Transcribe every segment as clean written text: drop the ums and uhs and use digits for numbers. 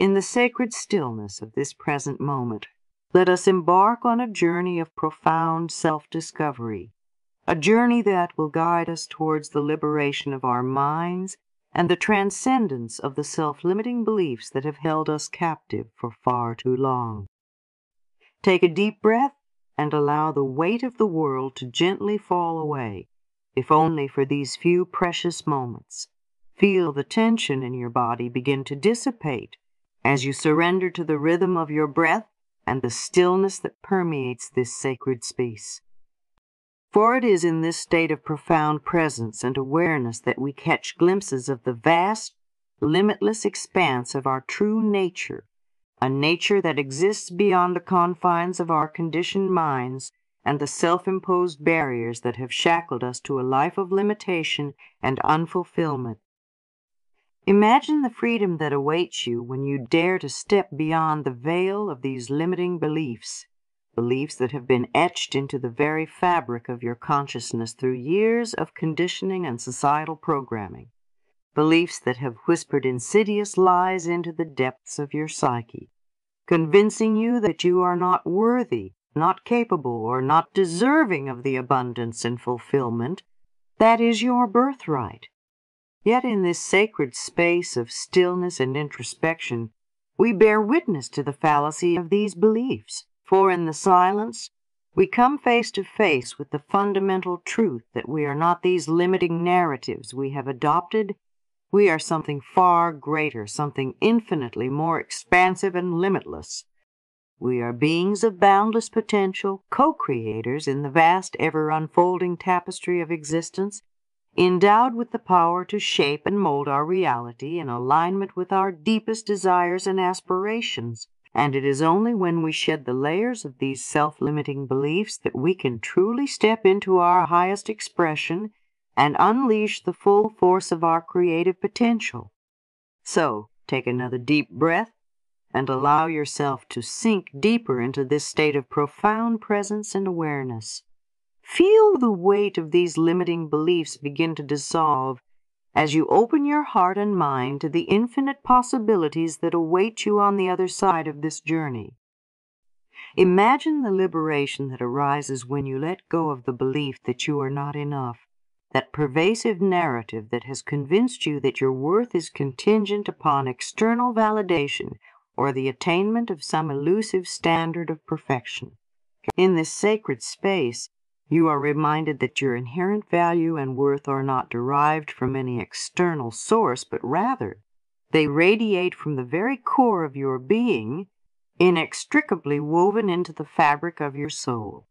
In the sacred stillness of this present moment, let us embark on a journey of profound self-discovery, a journey that will guide us towards the liberation of our minds and the transcendence of the self-limiting beliefs that have held us captive for far too long. Take a deep breath and allow the weight of the world to gently fall away, if only for these few precious moments. Feel the tension in your body begin to dissipate as you surrender to the rhythm of your breath and the stillness that permeates this sacred space. For it is in this state of profound presence and awareness that we catch glimpses of the vast, limitless expanse of our true nature, a nature that exists beyond the confines of our conditioned minds and the self-imposed barriers that have shackled us to a life of limitation and unfulfillment. Imagine the freedom that awaits you when you dare to step beyond the veil of these limiting beliefs, beliefs that have been etched into the very fabric of your consciousness through years of conditioning and societal programming, beliefs that have whispered insidious lies into the depths of your psyche, convincing you that you are not worthy, not capable, or not deserving of the abundance and fulfillment that is your birthright. Yet in this sacred space of stillness and introspection, we bear witness to the fallacy of these beliefs, for in the silence, we come face to face with the fundamental truth that we are not these limiting narratives we have adopted. We are something far greater, something infinitely more expansive and limitless. We are beings of boundless potential, co-creators in the vast, ever-unfolding tapestry of existence, endowed with the power to shape and mold our reality in alignment with our deepest desires and aspirations, and it is only when we shed the layers of these self-limiting beliefs that we can truly step into our highest expression and unleash the full force of our creative potential. So, take another deep breath and allow yourself to sink deeper into this state of profound presence and awareness. Feel the weight of these limiting beliefs begin to dissolve as you open your heart and mind to the infinite possibilities that await you on the other side of this journey. Imagine the liberation that arises when you let go of the belief that you are not enough, that pervasive narrative that has convinced you that your worth is contingent upon external validation or the attainment of some elusive standard of perfection. In this sacred space, you are reminded that your inherent value and worth are not derived from any external source, but rather they radiate from the very core of your being, inextricably woven into the fabric of your soul.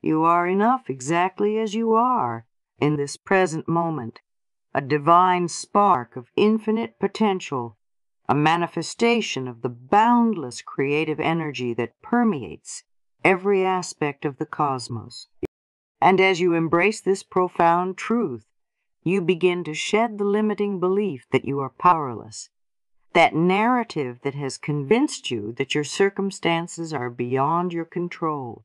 You are enough exactly as you are in this present moment, a divine spark of infinite potential, a manifestation of the boundless creative energy that permeates every aspect of the cosmos. And as you embrace this profound truth, you begin to shed the limiting belief that you are powerless, that narrative that has convinced you that your circumstances are beyond your control,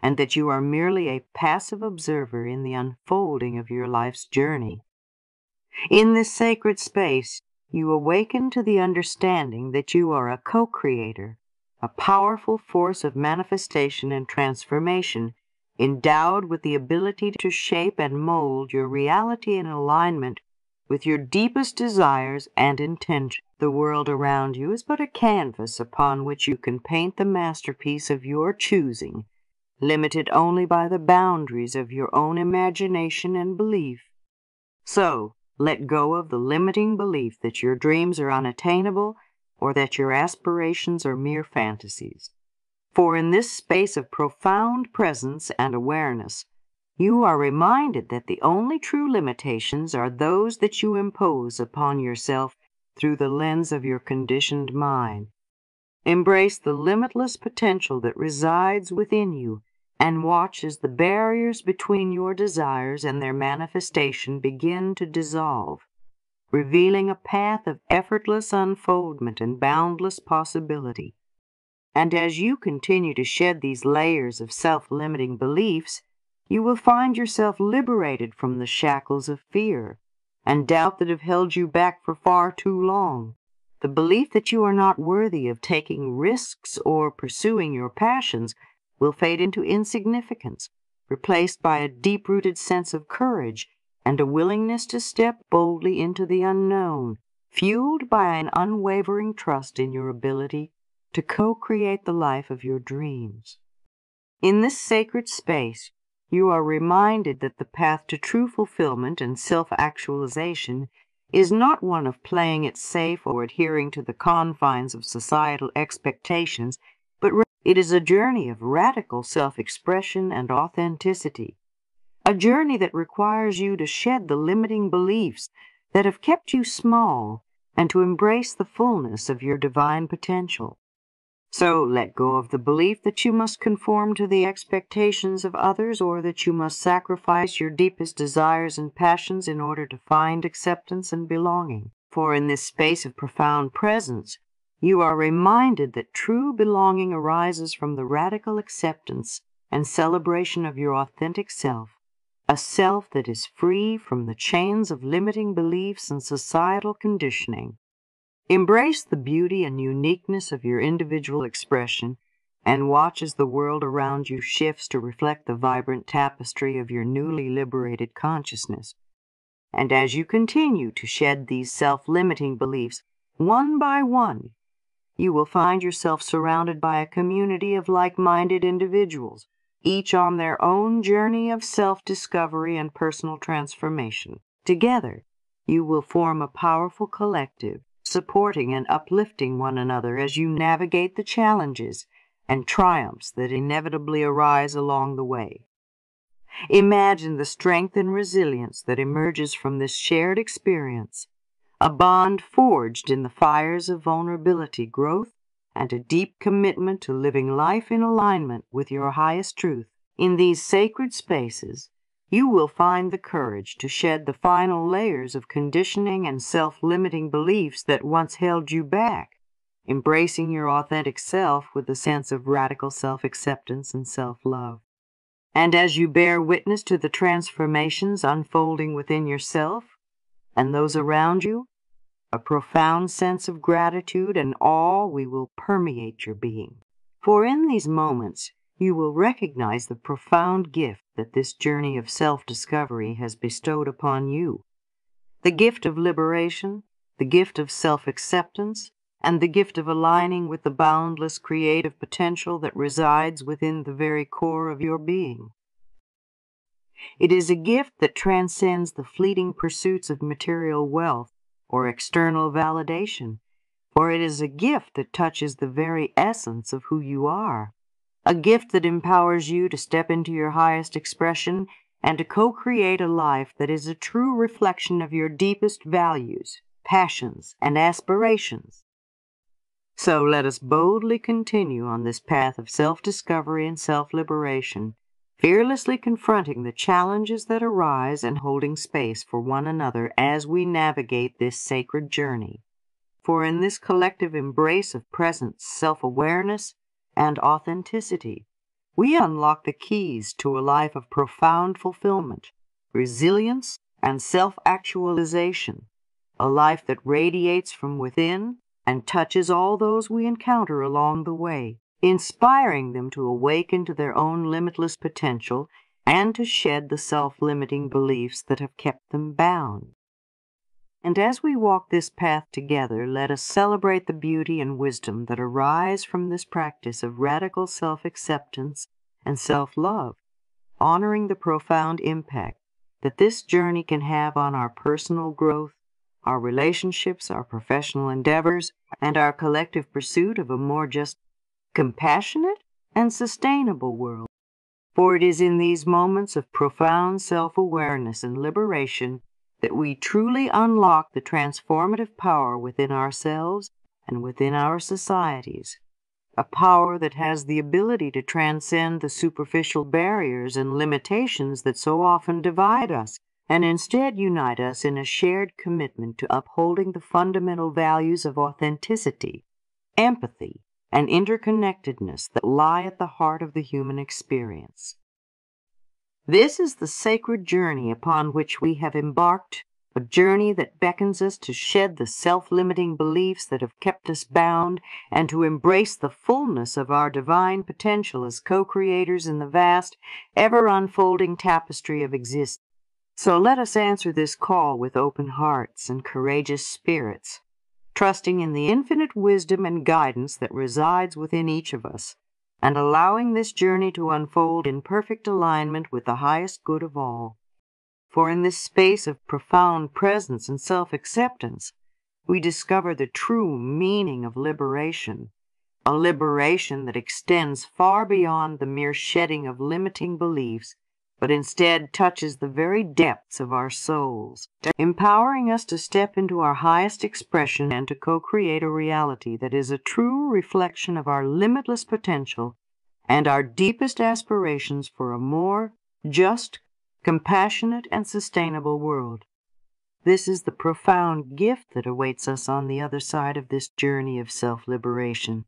and that you are merely a passive observer in the unfolding of your life's journey. In this sacred space, you awaken to the understanding that you are a co-creator, a powerful force of manifestation and transformation, endowed with the ability to shape and mold your reality in alignment with your deepest desires and intentions. The world around you is but a canvas upon which you can paint the masterpiece of your choosing, limited only by the boundaries of your own imagination and belief. So, let go of the limiting belief that your dreams are unattainable or that your aspirations are mere fantasies. For in this space of profound presence and awareness, you are reminded that the only true limitations are those that you impose upon yourself through the lens of your conditioned mind. Embrace the limitless potential that resides within you and watch as the barriers between your desires and their manifestation begin to dissolve, revealing a path of effortless unfoldment and boundless possibility. And as you continue to shed these layers of self-limiting beliefs, you will find yourself liberated from the shackles of fear and doubt that have held you back for far too long. The belief that you are not worthy of taking risks or pursuing your passions will fade into insignificance, replaced by a deep-rooted sense of courage and a willingness to step boldly into the unknown, fueled by an unwavering trust in your ability to co-create the life of your dreams. In this sacred space, you are reminded that the path to true fulfillment and self-actualization is not one of playing it safe or adhering to the confines of societal expectations, but it is a journey of radical self-expression and authenticity, a journey that requires you to shed the limiting beliefs that have kept you small and to embrace the fullness of your divine potential. So let go of the belief that you must conform to the expectations of others or that you must sacrifice your deepest desires and passions in order to find acceptance and belonging. For in this space of profound presence, you are reminded that true belonging arises from the radical acceptance and celebration of your authentic self, a self that is free from the chains of limiting beliefs and societal conditioning. Embrace the beauty and uniqueness of your individual expression and watch as the world around you shifts to reflect the vibrant tapestry of your newly liberated consciousness. And as you continue to shed these self-limiting beliefs, one by one, you will find yourself surrounded by a community of like-minded individuals, each on their own journey of self-discovery and personal transformation. Together, you will form a powerful collective, supporting and uplifting one another as you navigate the challenges and triumphs that inevitably arise along the way. Imagine the strength and resilience that emerges from this shared experience, a bond forged in the fires of vulnerability, growth, and a deep commitment to living life in alignment with your highest truth. In these sacred spaces, you will find the courage to shed the final layers of conditioning and self-limiting beliefs that once held you back, embracing your authentic self with a sense of radical self-acceptance and self-love. And as you bear witness to the transformations unfolding within yourself and those around you, a profound sense of gratitude and awe will permeate your being. For in these moments, you will recognize the profound gift that this journey of self-discovery has bestowed upon you. The gift of liberation, the gift of self-acceptance, and the gift of aligning with the boundless creative potential that resides within the very core of your being. It is a gift that transcends the fleeting pursuits of material wealth or external validation, for it is a gift that touches the very essence of who you are. A gift that empowers you to step into your highest expression and to co-create a life that is a true reflection of your deepest values, passions, and aspirations. So let us boldly continue on this path of self-discovery and self-liberation, fearlessly confronting the challenges that arise and holding space for one another as we navigate this sacred journey. For in this collective embrace of present self-awareness and authenticity, we unlock the keys to a life of profound fulfillment, resilience, and self-actualization, a life that radiates from within and touches all those we encounter along the way, inspiring them to awaken to their own limitless potential and to shed the self-limiting beliefs that have kept them bound. And as we walk this path together, let us celebrate the beauty and wisdom that arise from this practice of radical self-acceptance and self-love, honoring the profound impact that this journey can have on our personal growth, our relationships, our professional endeavors, and our collective pursuit of a more just, compassionate, and sustainable world. For it is in these moments of profound self-awareness and liberation that we truly unlock the transformative power within ourselves and within our societies, a power that has the ability to transcend the superficial barriers and limitations that so often divide us, and instead unite us in a shared commitment to upholding the fundamental values of authenticity, empathy, and interconnectedness that lie at the heart of the human experience. This is the sacred journey upon which we have embarked a journey that beckons us to shed the self-limiting beliefs that have kept us bound and to embrace the fullness of our divine potential as co-creators in the vast, ever-unfolding tapestry of existence. So let us answer this call with open hearts and courageous spirits, trusting in the infinite wisdom and guidance that resides within each of us, and allowing this journey to unfold in perfect alignment with the highest good of all. For in this space of profound presence and self-acceptance, we discover the true meaning of liberation, a liberation that extends far beyond the mere shedding of limiting beliefs, but instead touches the very depths of our souls, empowering us to step into our highest expression and to co-create a reality that is a true reflection of our limitless potential and our deepest aspirations for a more just, compassionate, and sustainable world. This is the profound gift that awaits us on the other side of this journey of self-liberation,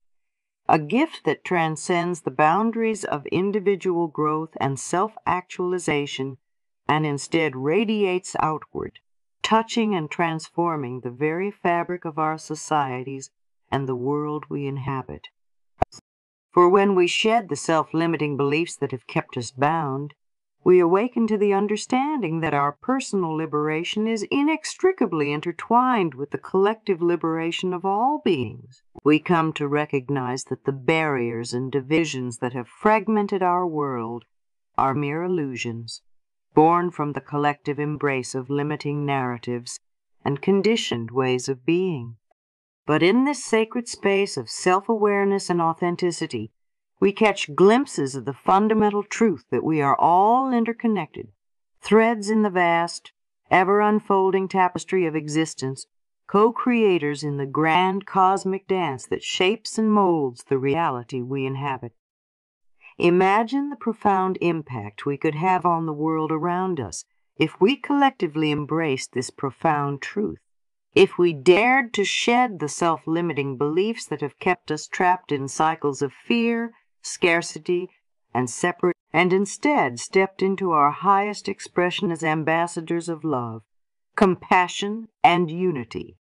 a gift that transcends the boundaries of individual growth and self-actualization and instead radiates outward, touching and transforming the very fabric of our societies and the world we inhabit. For when we shed the self-limiting beliefs that have kept us bound, we awaken to the understanding that our personal liberation is inextricably intertwined with the collective liberation of all beings. We come to recognize that the barriers and divisions that have fragmented our world are mere illusions, born from the collective embrace of limiting narratives and conditioned ways of being. But in this sacred space of self-awareness and authenticity, we catch glimpses of the fundamental truth that we are all interconnected, threads in the vast, ever-unfolding tapestry of existence, co-creators in the grand cosmic dance that shapes and molds the reality we inhabit. Imagine the profound impact we could have on the world around us if we collectively embraced this profound truth. If we dared to shed the self-limiting beliefs that have kept us trapped in cycles of fear, scarcity, and separation, and instead stepped into our highest expression as ambassadors of love, compassion, and unity.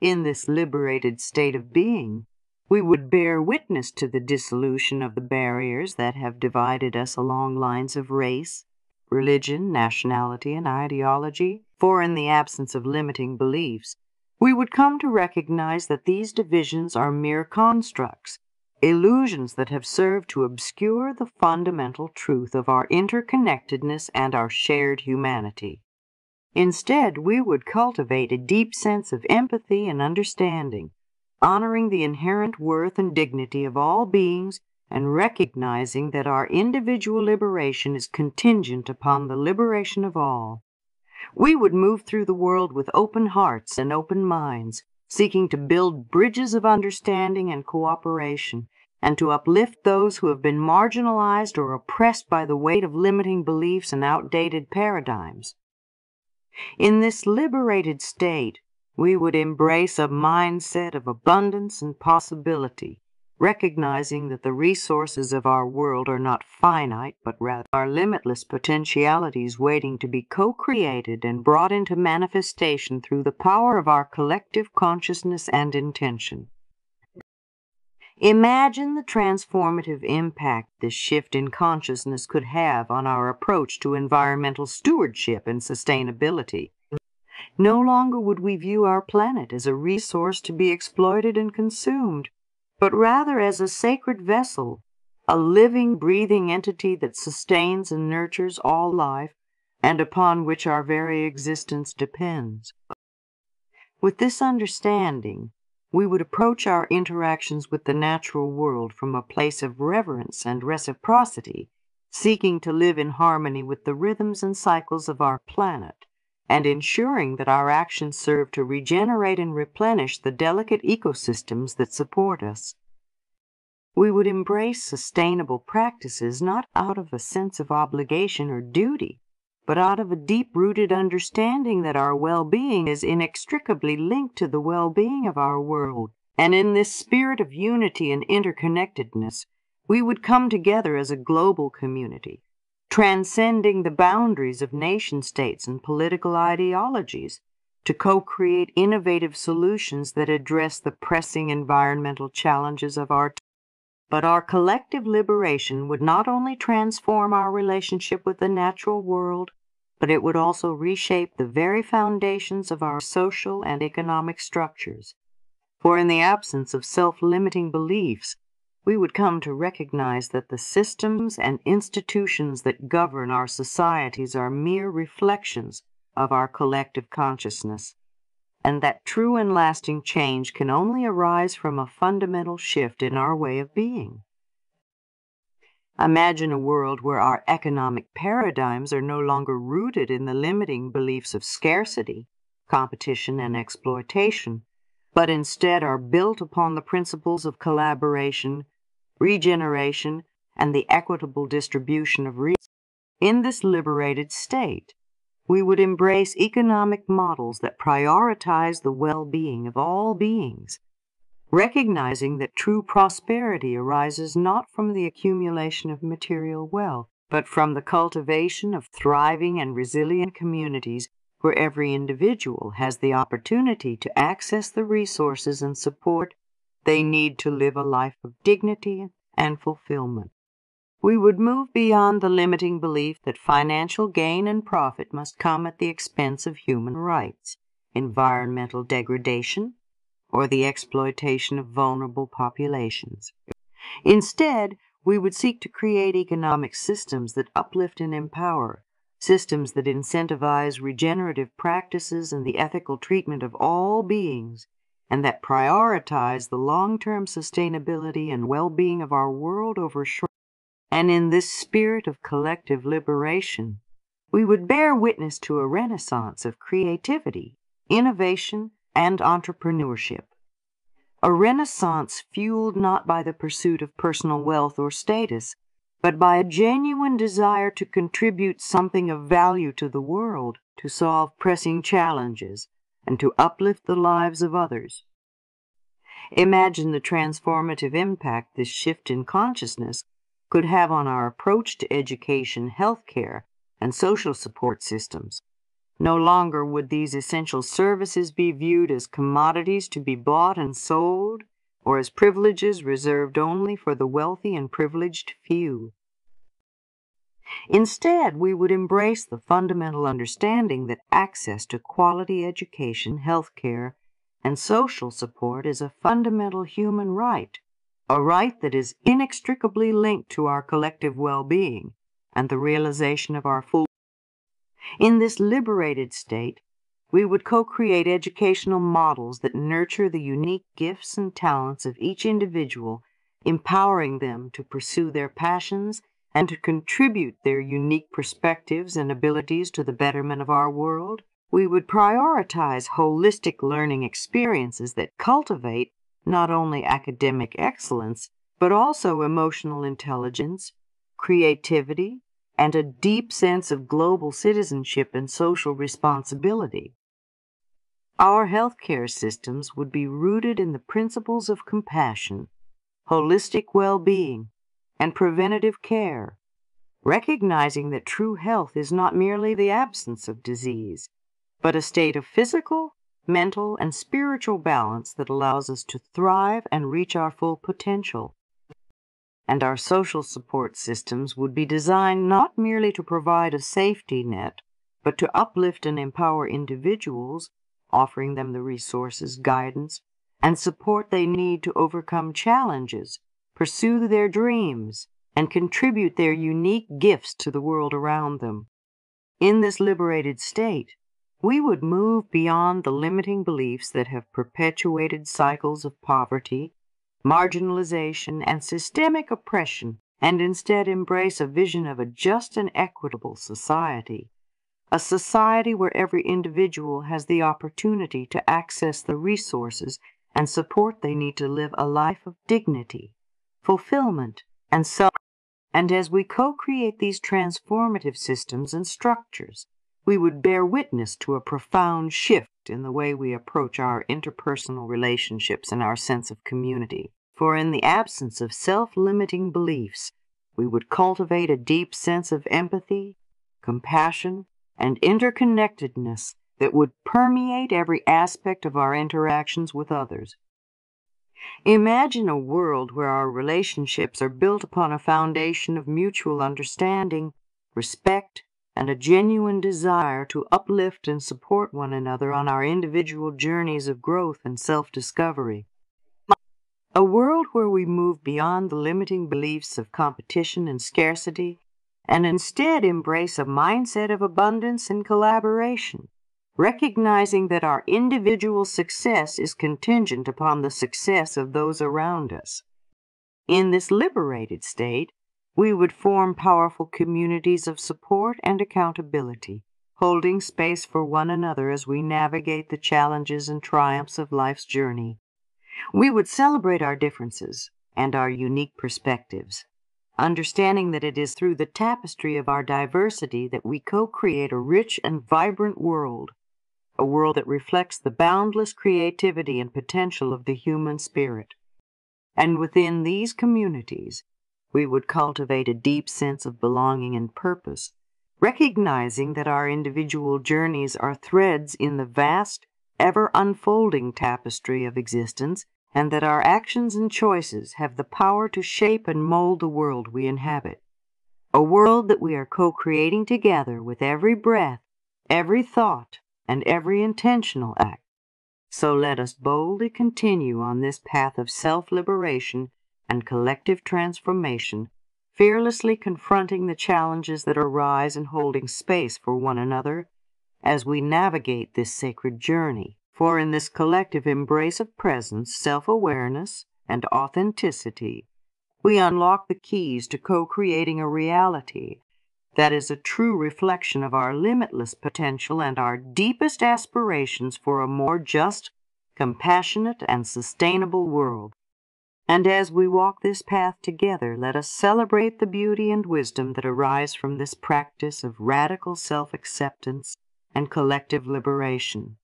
In this liberated state of being, we would bear witness to the dissolution of the barriers that have divided us along lines of race, religion, nationality, and ideology, for in the absence of limiting beliefs, we would come to recognize that these divisions are mere constructs, illusions that have served to obscure the fundamental truth of our interconnectedness and our shared humanity. Instead, we would cultivate a deep sense of empathy and understanding, honoring the inherent worth and dignity of all beings and recognizing that our individual liberation is contingent upon the liberation of all. We would move through the world with open hearts and open minds, seeking to build bridges of understanding and cooperation, and to uplift those who have been marginalized or oppressed by the weight of limiting beliefs and outdated paradigms. In this liberated state, we would embrace a mindset of abundance and possibility, recognizing that the resources of our world are not finite, but rather are limitless potentialities waiting to be co-created and brought into manifestation through the power of our collective consciousness and intention. Imagine the transformative impact this shift in consciousness could have on our approach to environmental stewardship and sustainability. No longer would we view our planet as a resource to be exploited and consumed, but rather as a sacred vessel, a living, breathing entity that sustains and nurtures all life, and upon which our very existence depends. With this understanding, we would approach our interactions with the natural world from a place of reverence and reciprocity, seeking to live in harmony with the rhythms and cycles of our planet, and ensuring that our actions serve to regenerate and replenish the delicate ecosystems that support us. We would embrace sustainable practices not out of a sense of obligation or duty, but out of a deep-rooted understanding that our well-being is inextricably linked to the well-being of our world. And in this spirit of unity and interconnectedness, we would come together as a global community, transcending the boundaries of nation-states and political ideologies to co-create innovative solutions that address the pressing environmental challenges of our time. But our collective liberation would not only transform our relationship with the natural world, but it would also reshape the very foundations of our social and economic structures. For in the absence of self-limiting beliefs, we would come to recognize that the systems and institutions that govern our societies are mere reflections of our collective consciousness, and that true and lasting change can only arise from a fundamental shift in our way of being. Imagine a world where our economic paradigms are no longer rooted in the limiting beliefs of scarcity, competition, and exploitation, but instead are built upon the principles of collaboration, regeneration, and the equitable distribution of resources. In this liberated state, we would embrace economic models that prioritize the well-being of all beings, recognizing that true prosperity arises not from the accumulation of material wealth, but from the cultivation of thriving and resilient communities where every individual has the opportunity to access the resources and support they need to live a life of dignity and fulfillment. We would move beyond the limiting belief that financial gain and profit must come at the expense of human rights, environmental degradation, or the exploitation of vulnerable populations. Instead, we would seek to create economic systems that uplift and empower, systems that incentivize regenerative practices and the ethical treatment of all beings, and that prioritize the long-term sustainability and well-being of our world over short. And in this spirit of collective liberation, we would bear witness to a renaissance of creativity, innovation, and entrepreneurship. A renaissance fueled not by the pursuit of personal wealth or status, but by a genuine desire to contribute something of value to the world, to solve pressing challenges, and to uplift the lives of others. Imagine the transformative impact this shift in consciousness could have on our approach to education, healthcare, and social support systems. No longer would these essential services be viewed as commodities to be bought and sold, or as privileges reserved only for the wealthy and privileged few. Instead, we would embrace the fundamental understanding that access to quality education, healthcare, and social support is a fundamental human right, a right that is inextricably linked to our collective well-being and the realization of our full. In this liberated state, we would co-create educational models that nurture the unique gifts and talents of each individual, empowering them to pursue their passions and to contribute their unique perspectives and abilities to the betterment of our world. We would prioritize holistic learning experiences that cultivate not only academic excellence, but also emotional intelligence, creativity, and a deep sense of global citizenship and social responsibility. Our healthcare systems would be rooted in the principles of compassion, holistic well-being, and preventative care, recognizing that true health is not merely the absence of disease, but a state of physical, mental, and spiritual balance that allows us to thrive and reach our full potential. And our social support systems would be designed not merely to provide a safety net, but to uplift and empower individuals, offering them the resources, guidance, and support they need to overcome challenges, pursue their dreams, and contribute their unique gifts to the world around them. In this liberated state, we would move beyond the limiting beliefs that have perpetuated cycles of poverty, marginalization, and systemic oppression, and instead embrace a vision of a just and equitable society, a society where every individual has the opportunity to access the resources and support they need to live a life of dignity, fulfillment, and self. And as we co-create these transformative systems and structures, we would bear witness to a profound shift in the way we approach our interpersonal relationships and our sense of community. For in the absence of self-limiting beliefs, we would cultivate a deep sense of empathy, compassion, and interconnectedness that would permeate every aspect of our interactions with others. Imagine a world where our relationships are built upon a foundation of mutual understanding, respect, and a genuine desire to uplift and support one another on our individual journeys of growth and self-discovery. A world where we move beyond the limiting beliefs of competition and scarcity, and instead embrace a mindset of abundance and collaboration, recognizing that our individual success is contingent upon the success of those around us. In this liberated state, we would form powerful communities of support and accountability, holding space for one another as we navigate the challenges and triumphs of life's journey. We would celebrate our differences and our unique perspectives, understanding that it is through the tapestry of our diversity that we co-create a rich and vibrant world, a world that reflects the boundless creativity and potential of the human spirit. And within these communities, we would cultivate a deep sense of belonging and purpose, recognizing that our individual journeys are threads in the vast, ever-unfolding tapestry of existence, and that our actions and choices have the power to shape and mold the world we inhabit, a world that we are co-creating together with every breath, every thought, and every intentional act. So let us boldly continue on this path of self-liberation and collective transformation, fearlessly confronting the challenges that arise and holding space for one another, as we navigate this sacred journey. For in this collective embrace of presence, self-awareness, and authenticity, we unlock the keys to co-creating a reality that is a true reflection of our limitless potential and our deepest aspirations for a more just, compassionate, and sustainable world. And as we walk this path together, let us celebrate the beauty and wisdom that arise from this practice of radical self-acceptance and collective liberation,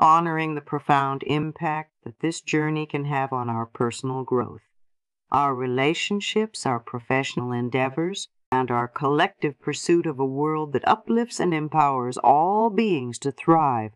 honoring the profound impact that this journey can have on our personal growth, our relationships, our professional endeavors, and our collective pursuit of a world that uplifts and empowers all beings to thrive